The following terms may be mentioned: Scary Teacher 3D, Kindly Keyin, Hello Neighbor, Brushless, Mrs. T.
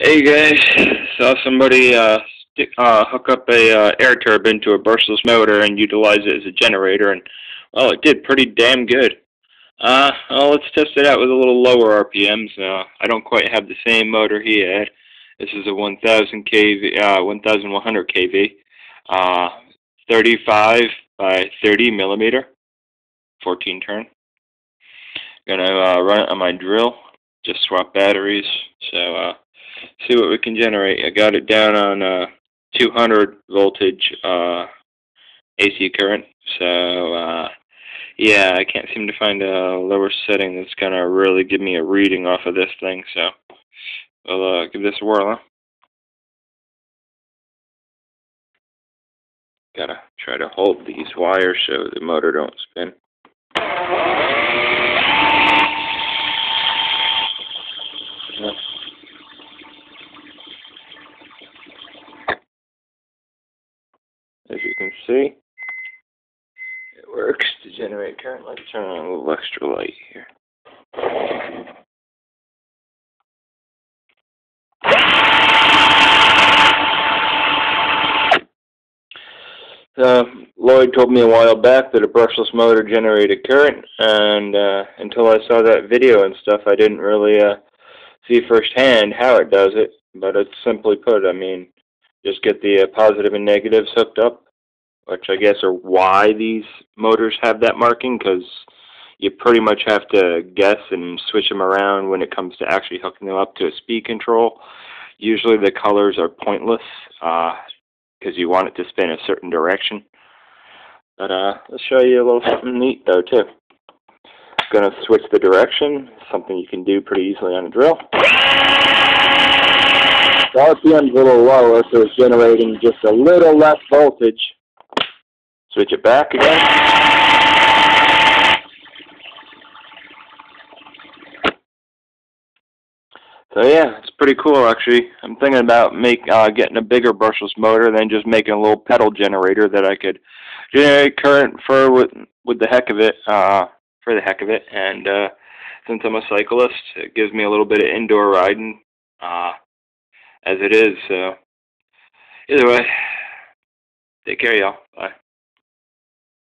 Hey guys, saw somebody hook up a air turbine to a brushless motor and utilize it as a generator, and well, it did pretty damn good. Well, let's test it out with a little lower RPMs. I don't quite have the same motor he had. This is a 1,100 kV, 35 by 30 millimeter, 14 turn. Gonna run it on my drill. Just swap batteries. So see what we can generate. I got it down on 200 voltage AC current. So yeah, I can't seem to find a lower setting that's gonna really give me a reading off of this thing. So we'll give this a whirl. Gotta try to hold these wires so the motor don't spin. As you can see, it works to generate current. Let's turn on a little extra light here. Lloyd told me a while back that a brushless motor generated current, and until I saw that video and stuff, I didn't really see firsthand how it does it. But it's simply put, I mean, just get the positive and negatives hooked up, which I guess are why these motors have that marking, because you pretty much have to guess and switch them around when it comes to actually hooking them up to a speed control. Usually the colors are pointless because you want it to spin a certain direction. But let's show you a little something neat though too. I'm going to switch the direction, something you can do pretty easily on a drill. The RPM's a little lower, so it's generating just a little less voltage. Switch it back again. So yeah, it's pretty cool actually. I'm thinking about getting a bigger brushless motor, than just making a little pedal generator that I could generate current for with the heck of it. And since I'm a cyclist, it gives me a little bit of indoor riding. As it is, so either way, take care, y'all. Bye.